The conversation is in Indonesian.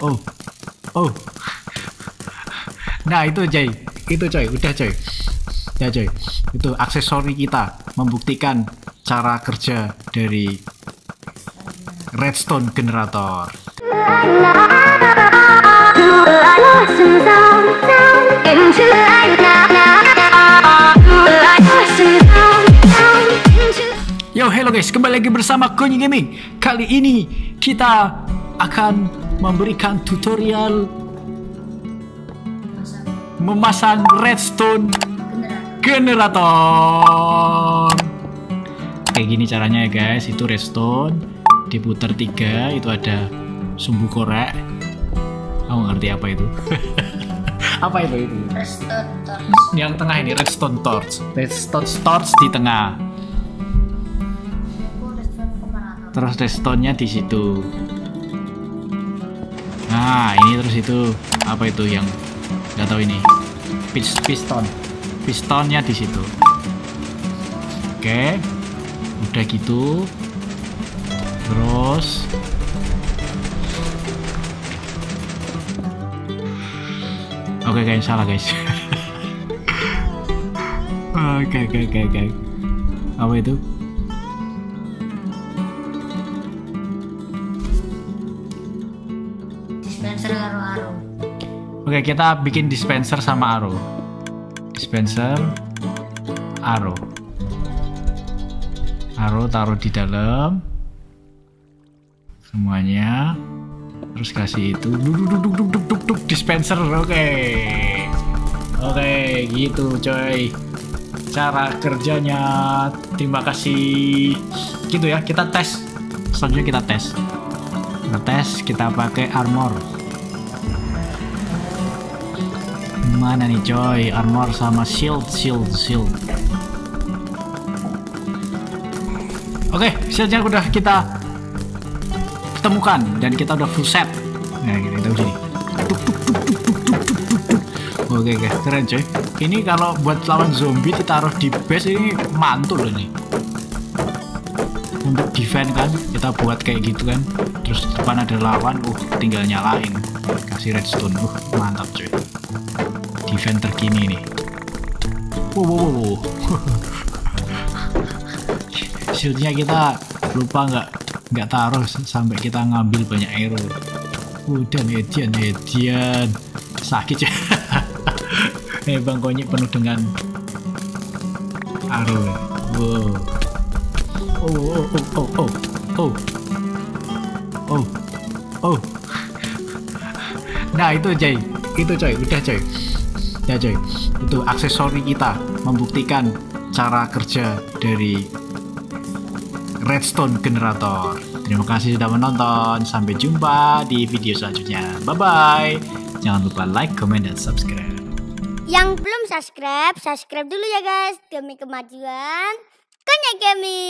Oh, oh. Nah itu coy, udah coy, itu aksesori kita membuktikan cara kerja dari Redstone Generator. Yo, hello guys, kembali lagi bersama Konyik Gaming. Kali ini kita akan memberikan tutorial memasang redstone generator. Kayak gini caranya ya guys. Itu redstone diputar 3, itu ada sumbu korek. Aku ngerti apa itu. Apa itu? Redstone torch. Yang tengah ini redstone torch. Redstone torch di tengah. Terus redstone-nya di situ. Nah, ini terus itu apa itu yang nggak tahu ini? Piston. Pistonnya di situ. Oke. Udah gitu. Terus oke guys, salah guys. Oke. Apa itu? Oke, kita bikin dispenser sama arrow. Dispenser, arrow. Arrow taruh di dalam semuanya. Terus kasih itu. Dispenser, oke. Oke, gitu coy. Cara kerjanya. Terima kasih. Gitu ya, kita tes. Selanjutnya kita tes. Kita pakai armor. Mana nih coy, armor sama shield. Oke, shieldnya udah kita temukan dan kita udah full set. Nah, kita udah nih. Oke guys, keren coy. Ini kalau buat lawan zombie ditaruh di base ini mantul loh nih. Untuk defense kan, kita buat kayak gitu kan. Terus depan ada lawan, tinggal nyalain. Kasih redstone, mantap coy. Event terkini nih. Wow. Shieldnya kita lupa nggak taruh sampai kita ngambil banyak arrow. Udah median sakit ya. Bang Konyik penuh dengan arrow. Wow. Oh. Nah itu coy, udah coy. Ya coy, itu aksesori kita membuktikan cara kerja dari Redstone Generator. Terima kasih sudah menonton. Sampai jumpa di video selanjutnya. Bye-bye. Jangan lupa like, comment, dan subscribe. Yang belum subscribe dulu ya guys. Demi kemajuan Konyik Gaming.